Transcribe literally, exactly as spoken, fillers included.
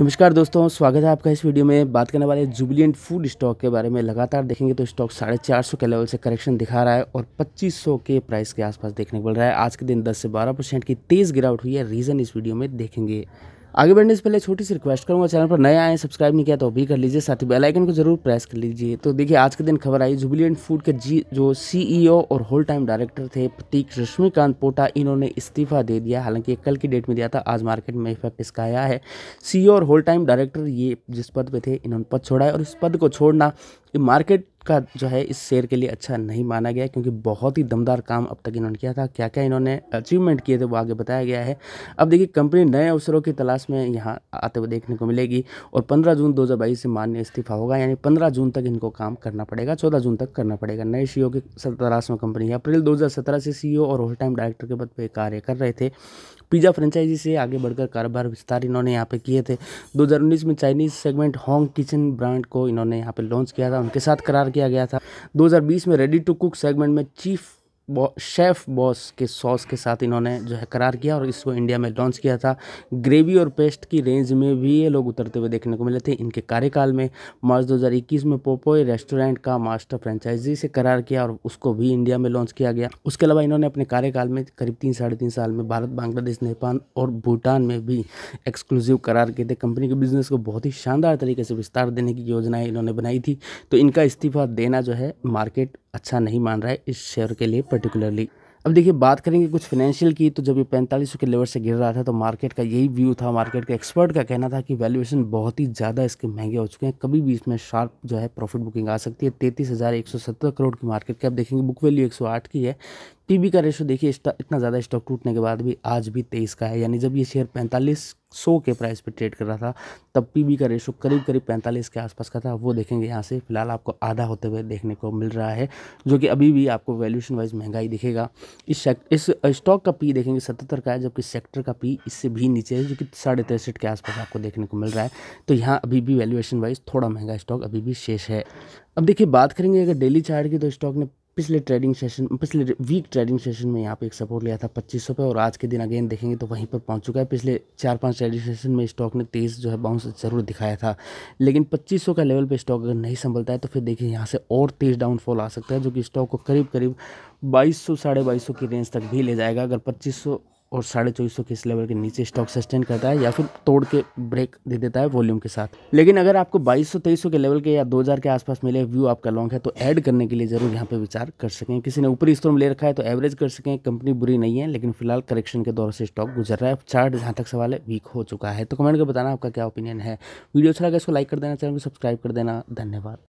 नमस्कार दोस्तों, स्वागत है आपका इस वीडियो में। बात करने वाले जुबिलेंट फूड स्टॉक के बारे में। लगातार देखेंगे तो स्टॉक साढ़े चार सौ के लेवल से करेक्शन दिखा रहा है और पच्चीस सौ के प्राइस के आसपास देखने को मिल रहा है। आज के दिन दस से बारह परसेंट की तेज़ गिरावट हुई है। रीज़न इस वीडियो में देखेंगे। आगे बढ़ने से पहले छोटी सी रिक्वेस्ट करूंगा, चैनल पर नए आए सब्सक्राइब नहीं किया तो भी कर लीजिए, साथ ही बेल आइकन को जरूर प्रेस कर लीजिए। तो देखिए, आज के दिन खबर आई जुबिलेंट फूड के जी जो सीईओ और होल टाइम डायरेक्टर थे प्रतीक रश्मिकांत पोटा, इन्होंने इस्तीफा दे दिया। हालांकि कल की डेट में दिया था, आज मार्केट में इफेक्ट इसका आया है। सीईओ और होल टाइम डायरेक्टर ये जिस पद पर थे, इन्होंने पद छोड़ा है और इस पद को छोड़ना मार्केट का जो है इस शेयर के लिए अच्छा नहीं माना गया, क्योंकि बहुत ही दमदार काम अब तक इन्होंने किया था। क्या क्या इन्होंने अचीवमेंट किए थे वो आगे बताया गया है। अब देखिए, कंपनी नए अवसरों की तलाश में यहाँ आते हुए देखने को मिलेगी और पंद्रह जून दो हज़ार बाईस से मान्य इस्तीफा होगा, यानी पंद्रह जून तक इनको काम करना पड़ेगा, चौदह जून तक करना पड़ेगा। नए सीईओ की तलाश में कंपनी है। अप्रैल दो हज़ार सत्रह से सीईओ और होल टाइम डायरेक्टर के पद पर कार्य कर रहे थे। पिज़्ज़ा फ्रेंचाइजी से आगे बढ़कर कारोबार विस्तार इन्होंने यहाँ पे किए थे। दो हज़ार उन्नीस में Chinese segment Hong kitchen brand को इन्होंने यहाँ पे लॉन्च किया था, उनके साथ करार किया गया था। दो हज़ार बीस में रेडी टू कुक सेगमेंट में चीफ शेफ बॉस के सॉस के साथ इन्होंने जो है करार किया और इसको इंडिया में लॉन्च किया था। ग्रेवी और पेस्ट की रेंज में भी ये लोग उतरते हुए देखने को मिले थे। इनके कार्यकाल में मार्च दो हज़ार इक्कीस में पोपाय रेस्टोरेंट का मास्टर फ्रेंचाइजी से करार किया और उसको भी इंडिया में लॉन्च किया गया। उसके अलावा इन्होंने अपने कार्यकाल में करीब तीन साढ़े तीन साल में भारत, बांग्लादेश, नेपाल और भूटान में भी एक्सक्लूसिव करार किए थे। कंपनी के बिजनेस को बहुत ही शानदार तरीके से विस्तार देने की योजनाएँ इन्होंने बनाई थी। तो इनका इस्तीफा देना जो है मार्केट अच्छा नहीं मान रहा है इस शेयर के लिए पर्टिकुलरली। अब देखिए, बात करेंगे कुछ फाइनेंशियल की। तो जब ये पैंतालीस सौ के लेवल से गिर रहा था तो मार्केट का यही व्यू था। मार्केट के एक्सपर्ट का कहना था कि वैल्यूएशन बहुत ही ज़्यादा इसके महंगे हो चुके हैं, कभी भी इसमें शार्प जो है प्रॉफिट बुकिंग आ सकती है। तैंतीस हज़ार एक सौ सत्तर करोड़ की मार्केट कैप देखेंगे, बुक वैल्यू एक सौ आठ की है। पीबी का रेशो देखिए, इतना ज़्यादा स्टॉक टूटने के बाद भी आज भी तेईस का है, यानी जब ये शेयर पैंतालीस सौ के प्राइस पर ट्रेड कर रहा था तब पीबी का रेशो करीब करीब पैंतालीस के आसपास का था। वो देखेंगे यहाँ से फिलहाल आपको आधा होते हुए देखने को मिल रहा है, जो कि अभी भी आपको वैल्यूएशन वाइज महंगाई दिखेगा। इस इस स्टॉक का पी देखेंगे सतहत्तर का है, जबकि सेक्टर का पी इससे भी नीचे है, जो कि साढ़े तिरसठ के आसपास आपको देखने को मिल रहा है। तो यहाँ अभी भी वैल्यूएशन वाइज थोड़ा महंगा स्टॉक अभी भी शेष है। अब देखिए, बात करेंगे अगर डेली चार्ट की, तो स्टॉक ने पिछले ट्रेडिंग सेशन पिछले वीक ट्रेडिंग सेशन में यहाँ पे एक सपोर्ट लिया था पच्चीस सौ पे और आज के दिन अगेन देखेंगे तो वहीं पर पहुँच चुका है। पिछले चार पांच ट्रेडिंग सेशन में स्टॉक ने तेज जो है बाउंस जरूर दिखाया था, लेकिन पच्चीस सौ का लेवल पे स्टॉक अगर नहीं संभलता है तो फिर देखिए यहाँ से और तेज डाउनफॉल आ सकता है, जो कि स्टॉक को करीब करीब बाईस सौ साढ़े बाईस सौ की रेंज तक भी ले जाएगा। अगर पच्चीस सौ और साढ़े चौबीस सौ के इस लेवल के नीचे स्टॉक सस्टेन करता है या फिर तोड़ के ब्रेक दे देता है वॉल्यूम के साथ। लेकिन अगर आपको बाईस सौ तेईस सौ के लेवल के या दो हज़ार के आसपास मिले, व्यू आपका लॉन्ग है तो ऐड करने के लिए ज़रूर यहाँ पे विचार कर सकें। किसी ने ऊपरी स्तरों में ले रखा है तो एवरेज कर सकें, कंपनी बुरी नहीं है, लेकिन फिलहाल करेक्शन के दौर से स्टॉक गुजर रहा है। चार्ट जहाँ तक सवाल है वीक हो चुका है। तो कमेंट कर बताना आपका क्या ओपिनियन है। वीडियो अच्छा लगा इसको लाइक कर देना, चैनल को सब्सक्राइब कर देना। धन्यवाद।